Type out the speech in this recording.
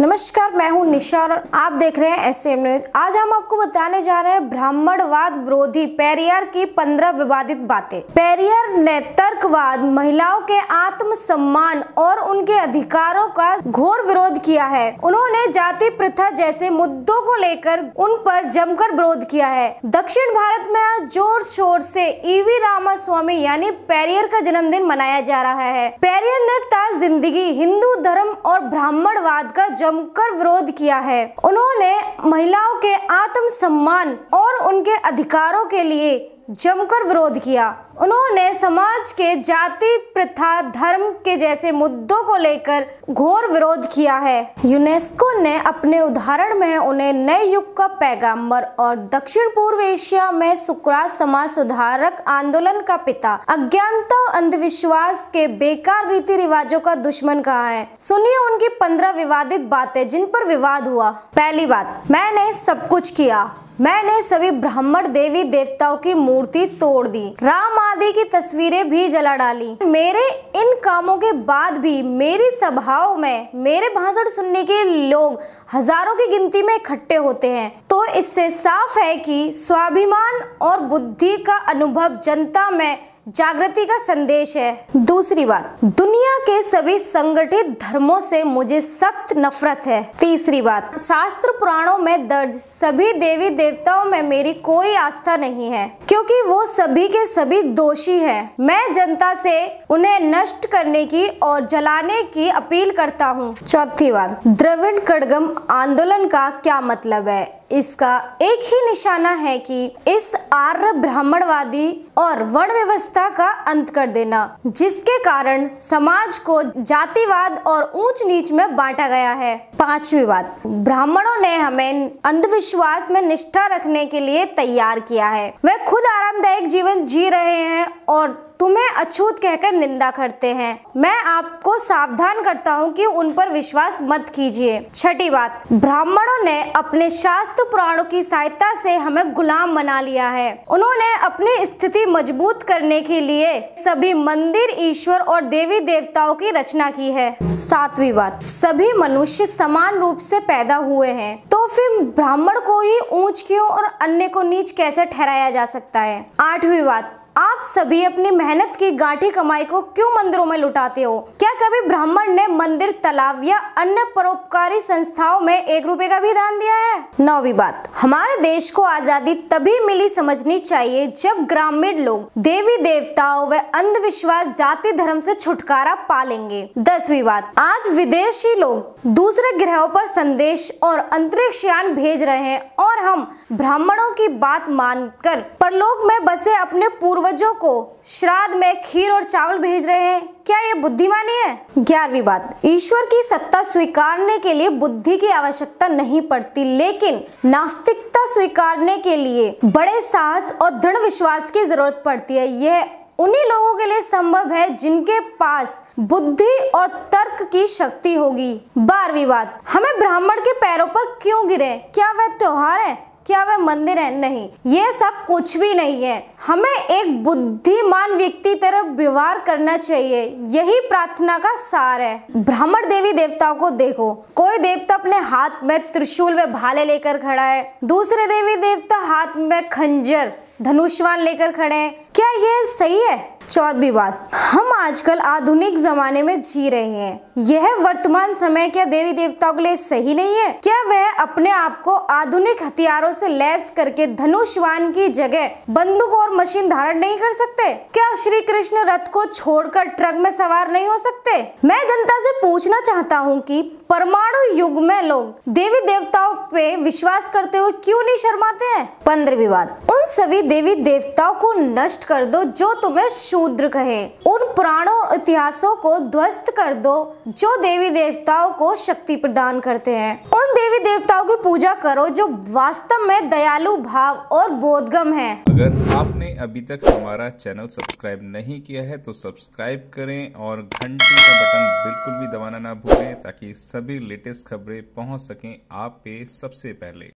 नमस्कार, मैं हूं निशा और आप देख रहे हैं एस सी एम न्यूज। आज हम आपको बताने जा रहे हैं ब्राह्मणवाद विरोधी पेरियार की 15 विवादित बातें। पेरियार ने तर्कवाद, महिलाओं के आत्म सम्मान और उनके अधिकारों का घोर विरोध किया है। उन्होंने जाति प्रथा जैसे मुद्दों को लेकर उन पर जमकर विरोध किया है। दक्षिण भारत में आज जोर शोर से इवी रामा स्वामी यानी पेरियार का जन्मदिन मनाया जा रहा है। पेरियार ने ताज जिंदगी, हिंदू धर्म और ब्राह्मणवाद का जमकर विरोध किया है। उन्होंने महिलाओं के आत्म सम्मान और उनके अधिकारों के लिए जमकर विरोध किया। उन्होंने समाज के जाति प्रथा, धर्म के जैसे मुद्दों को लेकर घोर विरोध किया है। यूनेस्को ने अपने उदाहरण में उन्हें नए युग का पैगंबर और दक्षिण पूर्व एशिया में सुकरात समाज सुधारक आंदोलन का पिता, अज्ञानता और अंधविश्वास के बेकार रीति रिवाजों का दुश्मन कहा है। सुनिए उनकी 15 विवादित बातें जिन पर विवाद हुआ। पहली बात, मैंने सब कुछ किया। मैंने सभी ब्राह्मण देवी देवताओं की मूर्ति तोड़ दी, राम आदि की तस्वीरें भी जला डाली। मेरे इन कामों के बाद भी मेरी सभाओं में मेरे भाषण सुनने के लोग हजारों की गिनती में इकट्ठे होते हैं। तो इससे साफ है कि स्वाभिमान और बुद्धि का अनुभव जनता में जागृति का संदेश है। दूसरी बात, दुनिया के सभी संगठित धर्मों से मुझे सख्त नफरत है। तीसरी बात, शास्त्र पुराणों में दर्ज सभी देवी देवताओं में मेरी कोई आस्था नहीं है, क्योंकि वो सभी के सभी दोषी हैं। मैं जनता से उन्हें नष्ट करने की और जलाने की अपील करता हूँ। चौथी बात, द्रविड़ कड़गम आंदोलन का क्या मतलब है? इसका एक ही निशाना है कि इस आर्य ब्राह्मणवादी और वर्ण व्यवस्था का अंत कर देना, जिसके कारण समाज को जातिवाद और ऊंच नीच में बांटा गया है। पांचवी बात, ब्राह्मणों ने हमें अंधविश्वास में निष्ठा रखने के लिए तैयार किया है। वे खुद आरामदायक जीवन जी रहे हैं और तुम्हें अछूत कहकर निंदा करते हैं। मैं आपको सावधान करता हूँ कि उन पर विश्वास मत कीजिए। छठी बात, ब्राह्मणों ने अपने शास्त्र पुराणों की सहायता से हमें गुलाम बना लिया है। उन्होंने अपनी स्थिति मजबूत करने के लिए सभी मंदिर, ईश्वर और देवी देवताओं की रचना की है। सातवीं बात, सभी मनुष्य समान रूप से पैदा हुए हैं, तो फिर ब्राह्मण को ही ऊंच क्यों और अन्य को नीच कैसे ठहराया जा सकता है? आठवीं बात, आप सभी अपनी मेहनत की गांठी कमाई को क्यों मंदिरों में लुटाते हो? क्या कभी ब्राह्मण ने मंदिर, तालाब या अन्य परोपकारी संस्थाओं में एक रुपए का भी दान दिया है? नौवीं बात, हमारे देश को आजादी तभी मिली समझनी चाहिए जब ग्रामीण लोग देवी देवताओं व अंधविश्वास, जाति धर्म से छुटकारा पा लेंगे। दसवीं बात, आज विदेशी लोग दूसरे ग्रहों पर संदेश और अंतरिक्ष यान भेज रहे हैं और हम ब्राह्मणों की बात मानकर परलोक में बसे अपने पूर्व वजों को श्राद्ध में खीर और चावल भेज रहे हैं। क्या ये बुद्धिमानी है? 11वीं बात, ईश्वर की सत्ता स्वीकारने के लिए बुद्धि की आवश्यकता नहीं पड़ती, लेकिन नास्तिकता स्वीकारने के लिए बड़े साहस और दृढ़ विश्वास की जरूरत पड़ती है। यह उन्हीं लोगों के लिए संभव है जिनके पास बुद्धि और तर्क की शक्ति होगी। 12वीं बात, हमें ब्राह्मण के पैरों पर क्यों गिरे? क्या वह त्योहार है? क्या वह मंदिर है? नहीं, ये सब कुछ भी नहीं है। हमें एक बुद्धिमान व्यक्ति तरह व्यवहार करना चाहिए, यही प्रार्थना का सार है। ब्राह्मण देवी देवताओं को देखो, कोई देवता अपने हाथ में त्रिशूल व भाले लेकर खड़ा है, दूसरे देवी देवता हाथ में खंजर, धनुषवान लेकर खड़े हैं। क्या ये सही है? 14वीं बात, हम आजकल आधुनिक जमाने में जी रहे हैं, यह वर्तमान समय क्या देवी देवताओं के लिए सही नहीं है? क्या वह अपने आप को आधुनिक हथियारों से लैस करके धनुषवान की जगह बंदूक और मशीन धारण नहीं कर सकते? क्या श्री कृष्ण रथ को छोड़कर ट्रक में सवार नहीं हो सकते? मैं जनता से पूछना चाहता हूँ कि परमाणु युग में लोग देवी देवताओं पे विश्वास करते हुए क्यों नहीं शर्माते हैं? 15वीं बात, उन सभी देवी देवताओं को नष्ट कर दो जो तुम्हें शूद्र कहे, उन पुराणों और इतिहासों को ध्वस्त कर दो जो देवी देवताओं को शक्ति प्रदान करते हैं। उन देवी देवताओं की पूजा करो जो वास्तव में दयालु भाव और बोधगम है। अगर आपने अभी तक हमारा चैनल सब्सक्राइब नहीं किया है तो सब्सक्राइब करें और घंटी का बटन बिल्कुल भी दबाना ना भूलें, ताकि सभी लेटेस्ट खबरें पहुंच सकें आप पे सबसे पहले।